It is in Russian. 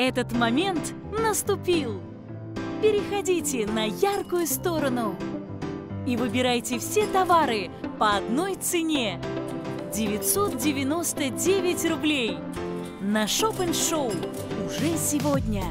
Этот момент наступил! Переходите на яркую сторону и выбирайте все товары по одной цене – 999 рублей на Shop and Show уже сегодня!